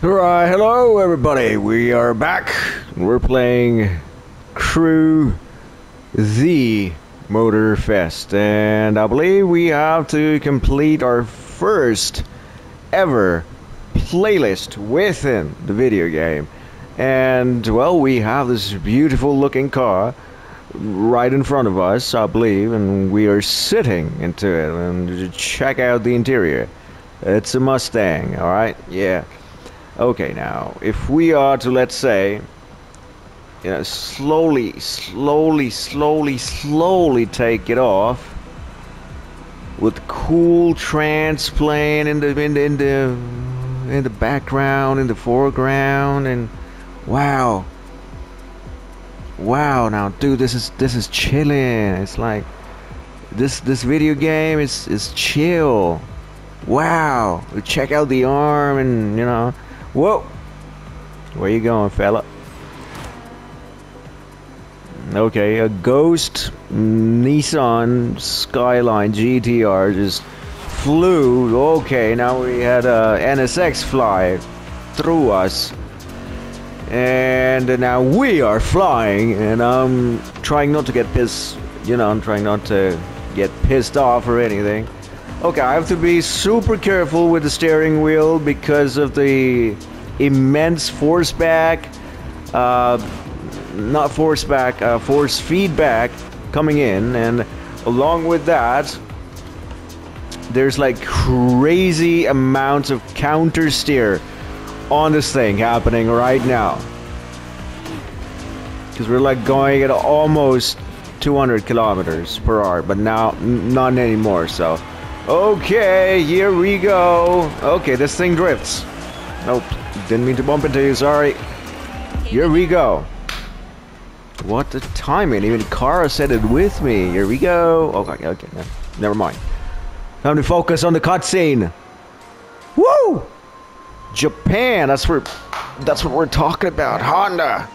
Alright, hello everybody, we are back. We're playing Crew The Motorfest, and I believe we have to complete our first ever playlist within the video game. And well, we have this beautiful looking car right in front of us, I believe, and we are sitting into it and check out the interior. It's a Mustang, alright? Yeah. Okay, now, if we are to, let's say, you know, slowly take it off with cool trance playing in the background, in the foreground, and wow, now, dude, this is chilling. It's like this video game is chill. Wow, check out the arm, and you know. Whoa! Where you going, fella? Okay, a ghost Nissan Skyline GTR just flew. Okay, now we had a NSX fly through us. And now we are flying, and I'm trying not to get pissed. You know, I'm trying not to get pissed off or anything. Okay, I have to be super careful with the steering wheel because of the immense force back, not force back, force feedback coming in, and along with that, there's like crazy amounts of counter steer on this thing happening right now. Because we're like going at almost 200 kilometers per hour, but now not anymore, so. Okay, here we go. Okay, this thing drifts. Nope, didn't mean to bump into you, sorry. Here we go. What the timing, even Kara said it with me. Here we go. Okay, no, never mind. Time to focus on the cutscene. Woo! Japan, that's what we're talking about. Honda.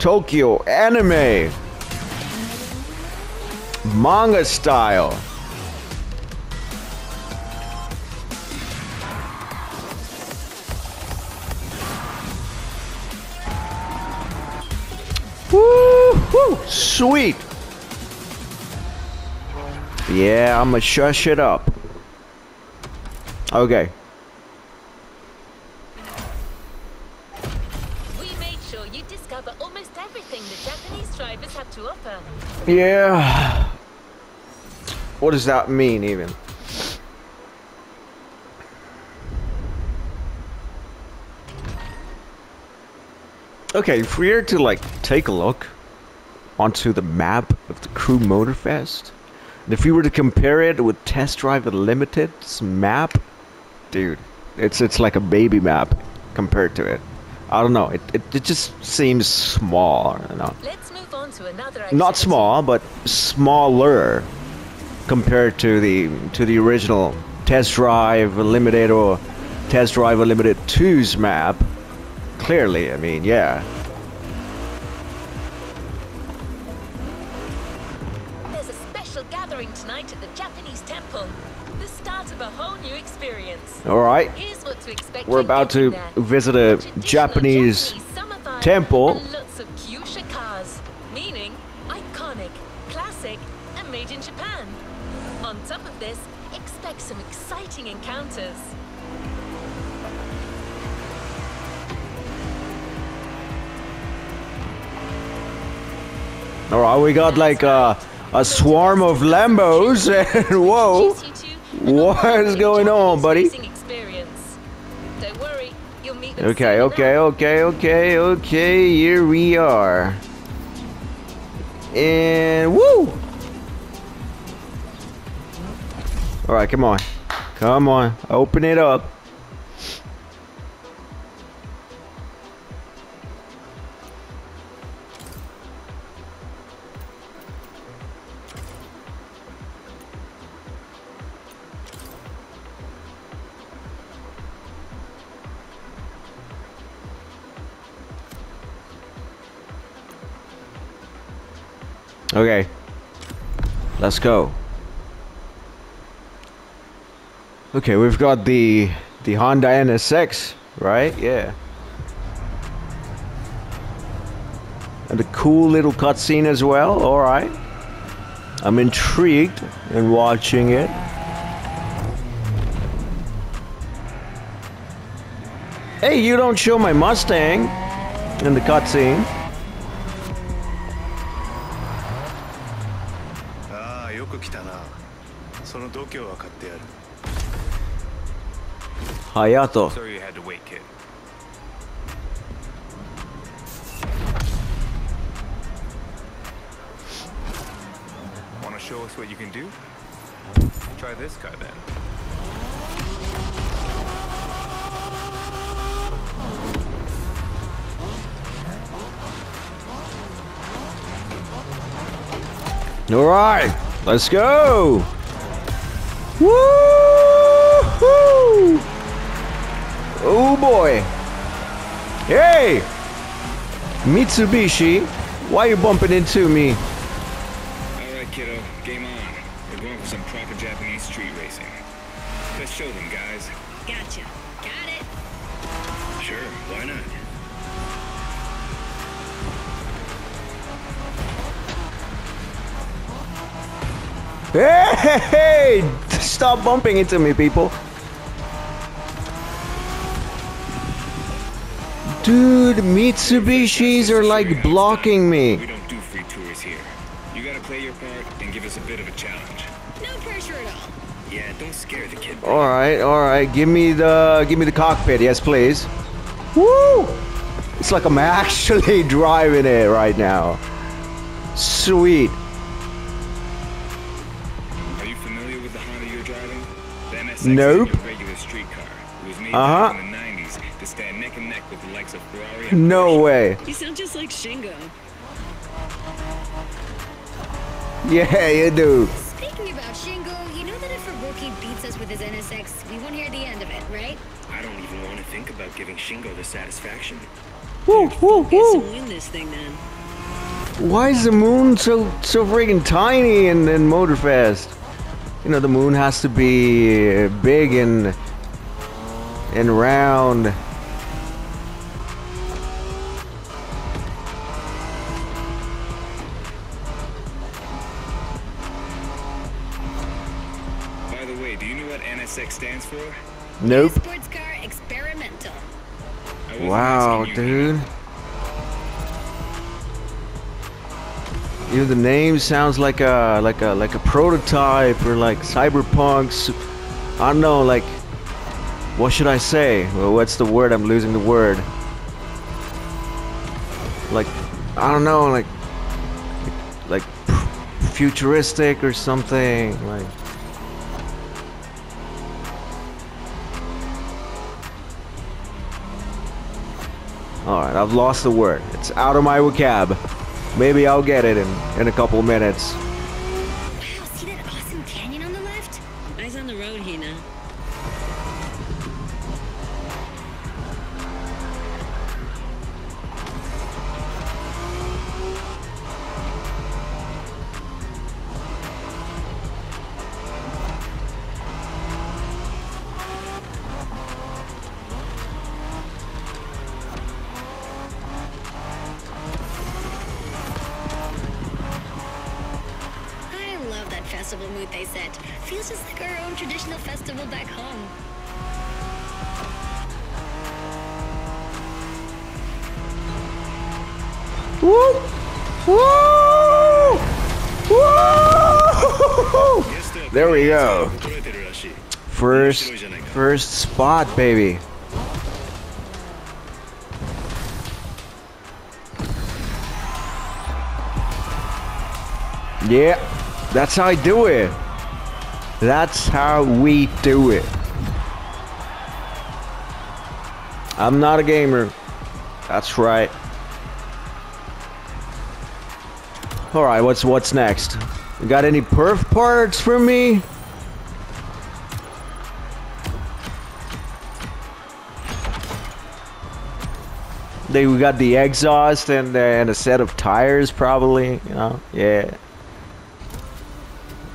Tokyo, anime. Manga style. Woo-hoo! Sweet! Yeah, I'ma shush it up. Okay. We made sure you discover almost everything the Japanese drivers have to offer. Yeah. What does that mean, even? Okay, if we're to like take a look onto the map of the Crew Motorfest, and if we were to compare it with Test Drive Limited's map, dude, it's like a baby map compared to it. I don't know, it just seems small, you know. Let's move on to another activity. Not small, but smaller compared to the original Test Drive Limited or Test Drive Limited 2's map. Clearly, I mean, yeah. There's a special gathering tonight at the Japanese temple. The start of a whole new experience. All right. Here's what to expect. We're about to visit a Japanese temple. And lots of Kyusha cars, meaning iconic, classic, and made in Japan. On top of this, expect some exciting encounters. Alright, we got like a swarm of Lambos, and whoa, what is going on, buddy? Okay, here we are. And woo! Alright, come on. Come on, open it up. Okay, let's go. Okay, we've got the The Honda NSX, right? Yeah. And a cool little cutscene as well. All right. I'm intrigued in watching it. Hey, you don't show my Mustang in the cutscene. Hayato. Sorry you had to wait, kid. Wanna show us what you can do? Try this car then. All right, let's go. Woo-hoo! Oh boy. Hey, Mitsubishi, why are you bumping into me? All right, kiddo, game on. We're going for some proper Japanese street racing. Let's show them, guys. Gotcha. Got it. Sure, why not? Hey, hey, stop bumping into me, people. Dude, Mitsubishis are like blocking me. We don't do free tours here. You gotta play your part and give us a bit of a challenge. No pressure at all. Yeah, don't scare the kid. All right, give me the cockpit, yes, please. Woo! It's like I'm actually driving it right now. Sweet. Nope. Uh-huh. No way. You sound just like Shingo. Yeah, you do. Speaking about Shingo, you know that if Raboki beats us with his NSX, we won't hear the end of it, right? I don't even want to think about giving Shingo the satisfaction. Woo, woo, woo. Win this thing, then. Why is the moon so freaking tiny in Motorfest? You know, the moon has to be big and round. By the way, do you know what NSX stands for? Nope. Sports car experimental. Wow, dude. You know, the name sounds like a prototype or like cyberpunks. I don't know, like, what should I say? Well, what's the word? I'm losing the word. Like, I don't know, like futuristic or something. Like, all right, I've lost the word. It's out of my vocab. Maybe I'll get it in a couple minutes. Wow, see that awesome canyon on the left? Eyes on the road, Hina. Festival mood they set. Feels just like our own traditional festival back home. Woo! Woo! Woo! There we go. First spot, baby. Yeah. That's how I do it. That's how we do it. I'm not a gamer. That's right. All right, what's next? You got any perf parts for me? We got the exhaust and a set of tires, probably. You know, yeah.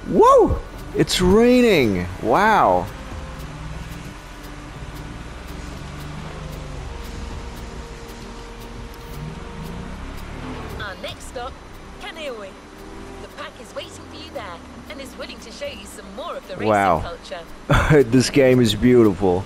Whoa! It's raining! Wow! Next stop, Kaneohe. The pack is waiting for you there and is willing to show you some more of the racing culture. Wow. This game is beautiful.